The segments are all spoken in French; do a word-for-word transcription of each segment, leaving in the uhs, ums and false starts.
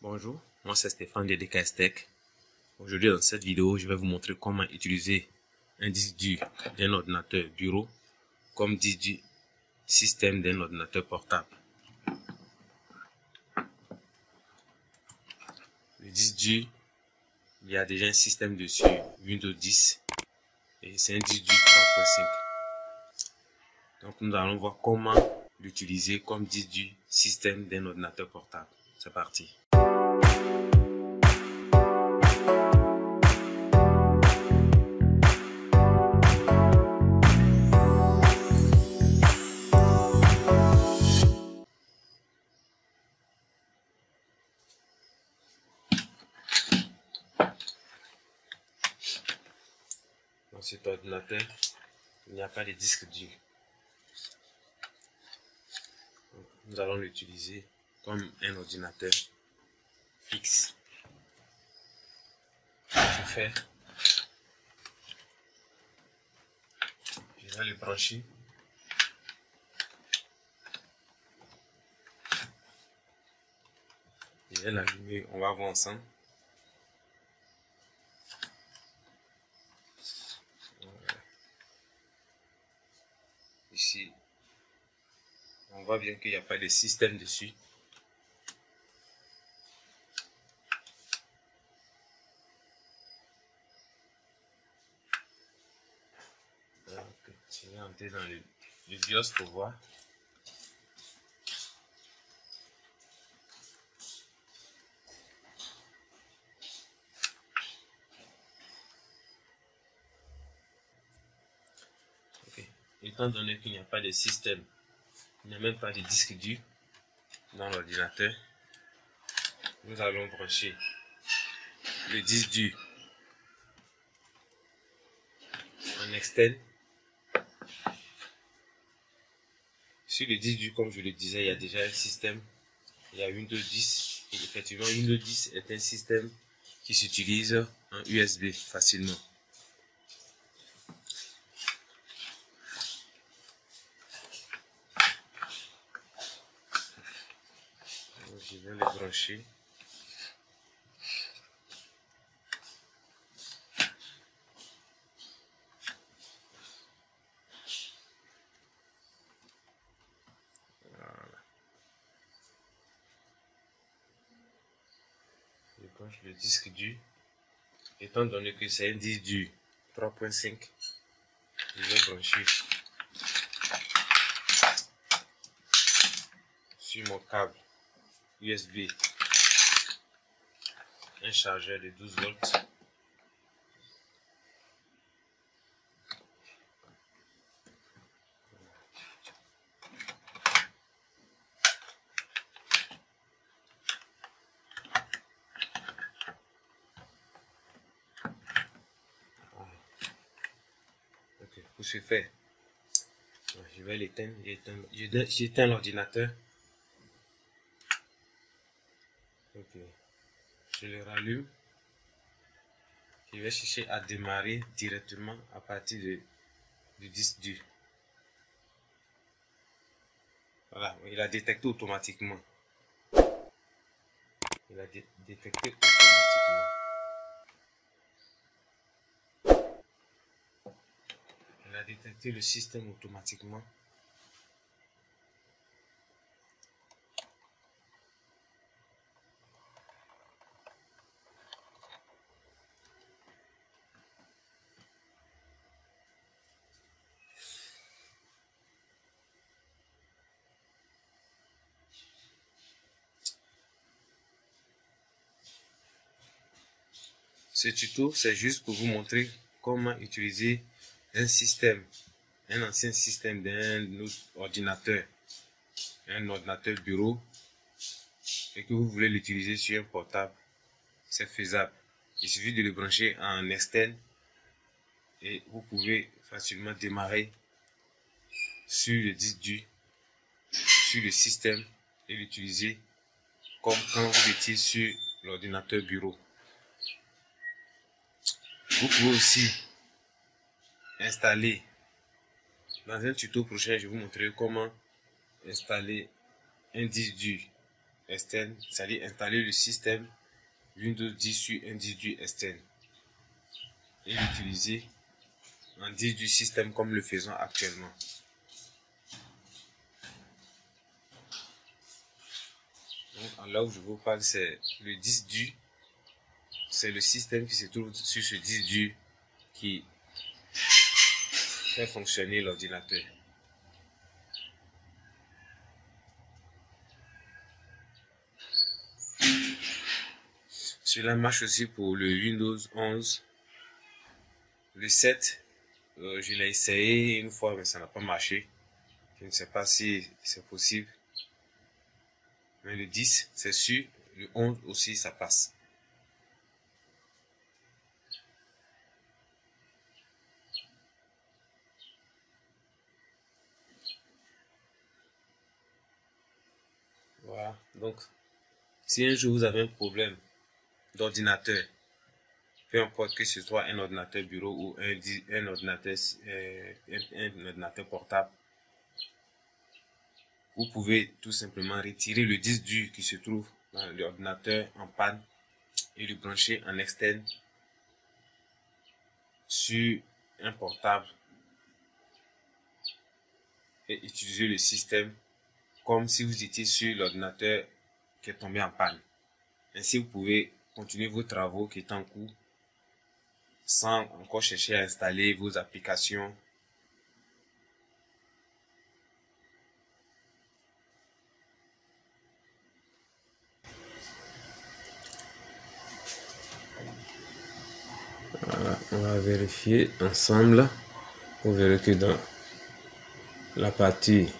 Bonjour, moi c'est Stéphane de DKSTech. Aujourd'hui dans cette vidéo, je vais vous montrer comment utiliser un disque dur d'un ordinateur bureau comme disque dur système d'un ordinateur portable. Le disque dur, il y a déjà un système dessus, Windows dix, et c'est un disque dur trois point cinq. Donc nous allons voir comment l'utiliser comme disque dur système d'un ordinateur portable. C'est parti. Dans cet ordinateur, il n'y a pas de disque dur. Nous allons l'utiliser comme un ordinateur fixe. Je fais, je vais le brancher. Je vais l'allumer, on va voir ensemble. Ici, on voit bien qu'il n'y a pas de système dessus. Donc, je vais entrer dans le, le BIOS pour voir. Étant donné qu'il n'y a pas de système, il n'y a même pas de disque dur dans l'ordinateur, nous allons brancher le disque dur en externe. Sur le disque dur, comme je le disais, il y a déjà un système, il y a Windows dix, et effectivement Windows dix est un système qui s'utilise en U S B facilement. Je vais le brancher. Voilà. Je branche le disque dur. Étant donné que c'est un disque dur trois point cinq, je vais brancher sur mon câble U S B, un chargeur de douze volts. Ok, pour ce faire, je vais l'éteindre, j'éteins l'ordinateur. Ok, je le rallume. Je vais chercher à démarrer directement à partir de, du disque dur. Voilà, il a détecté automatiquement. Il a dé détecté automatiquement. Il a détecté le système automatiquement. Ce tuto, c'est juste pour vous montrer comment utiliser un système, un ancien système d'un autre ordinateur, un ordinateur bureau, et que vous voulez l'utiliser sur un portable. C'est faisable. Il suffit de le brancher en externe et vous pouvez facilement démarrer sur le disque dur, sur le système, et l'utiliser comme quand vous étiez sur l'ordinateur bureau. Vous pouvez aussi installer, dans un tuto prochain, je vais vous montrer comment installer un disque dur externe, c'est-à-dire installer le système Windows dix sur un disque externe et l'utiliser en disque du système comme le faisons actuellement. Donc là où je vous parle, c'est le disque dur, c'est le système qui se trouve sur ce disque dur qui fait fonctionner l'ordinateur. Cela marche aussi pour le Windows onze, le sept, euh, je l'ai essayé une fois mais ça n'a pas marché, je ne sais pas si c'est possible, mais le dix c'est sûr, le onze aussi ça passe. Voilà, donc si un jour vous avez un problème d'ordinateur, peu importe que ce soit un ordinateur bureau ou un, un, ordinateur, euh, un, un ordinateur portable, vous pouvez tout simplement retirer le disque dur qui se trouve dans l'ordinateur en panne et le brancher en externe sur un portable et utiliser le système comme si vous étiez sur l'ordinateur qui est tombé en panne. Ainsi, vous pouvez continuez vos travaux qui est en cours sans encore chercher à installer vos applications. Voilà, on va vérifier ensemble. Vous verrez que dans la partie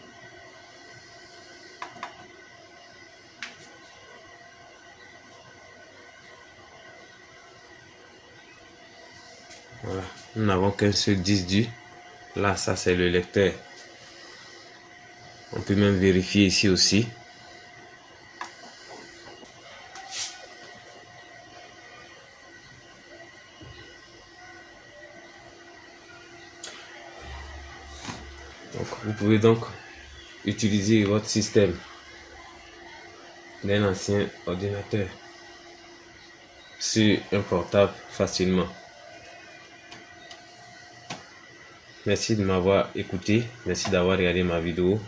voilà, nous n'avons qu'un seul disque dur. Là, ça c'est le lecteur. On peut même vérifier ici aussi. Donc, vous pouvez donc utiliser votre système d'un ancien ordinateur sur un portable facilement. Merci de m'avoir écouté, merci d'avoir regardé ma vidéo.